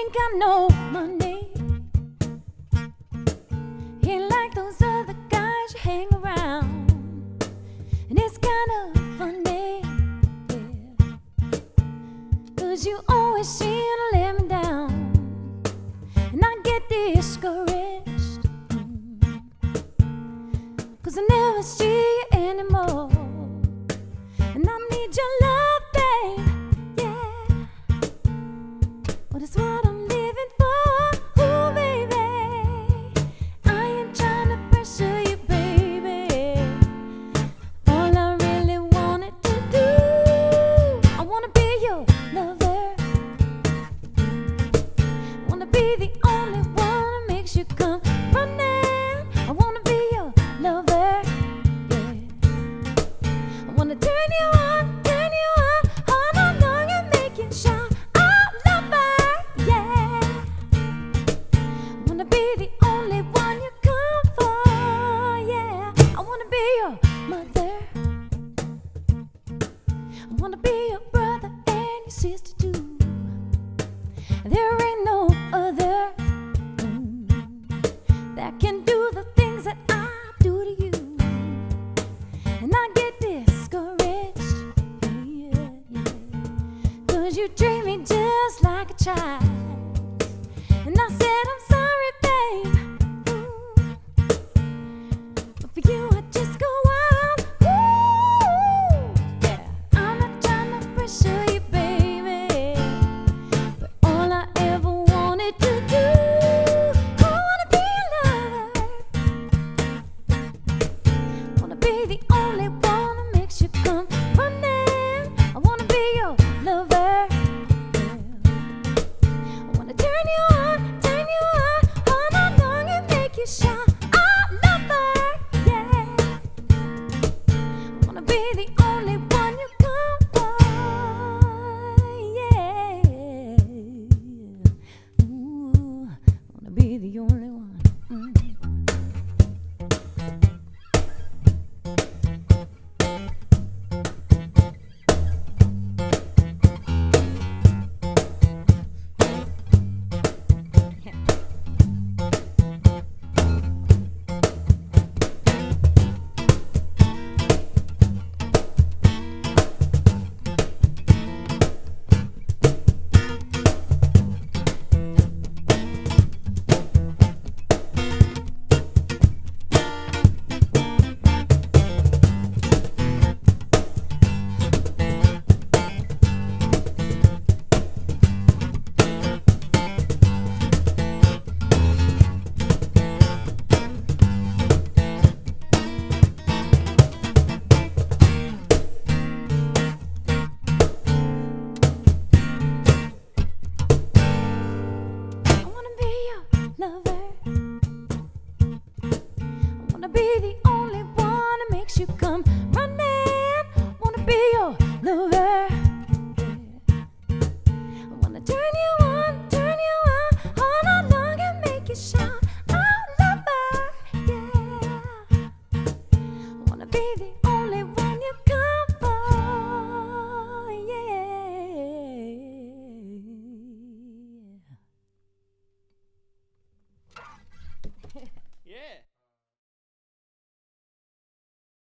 ain't got no money. He ain't like those other guys you hang around, and it's kinda funny, yeah. 'Cause you always seem to let me down, and I get discouraged, 'cause I never see you anymore, and I need your love, babe. But it's what I'm living for, ooh, baby. I ain't trying to pressure you, baby. All I really wanted to do, I wanna be your lover. I wanna be the only one that makes you come running. I wanna be your lover, yeah. I wanna turn you on, turn you on, all night long and make you shine. I wanna be your brother and your sister too. There ain't no other that can do the things that I do to you. And I get discouraged, yeah, yeah. 'Cause you treat me just like a child. And I said I'm sorry, babe, ooh, but for you I just go out. The only one. Lover, I wanna be the only one that makes you come running. I wanna be your lover. I wanna turn you on, all night long and make you shout, oh, lover, yeah. I wanna be the only one you come for, yeah. Yeah.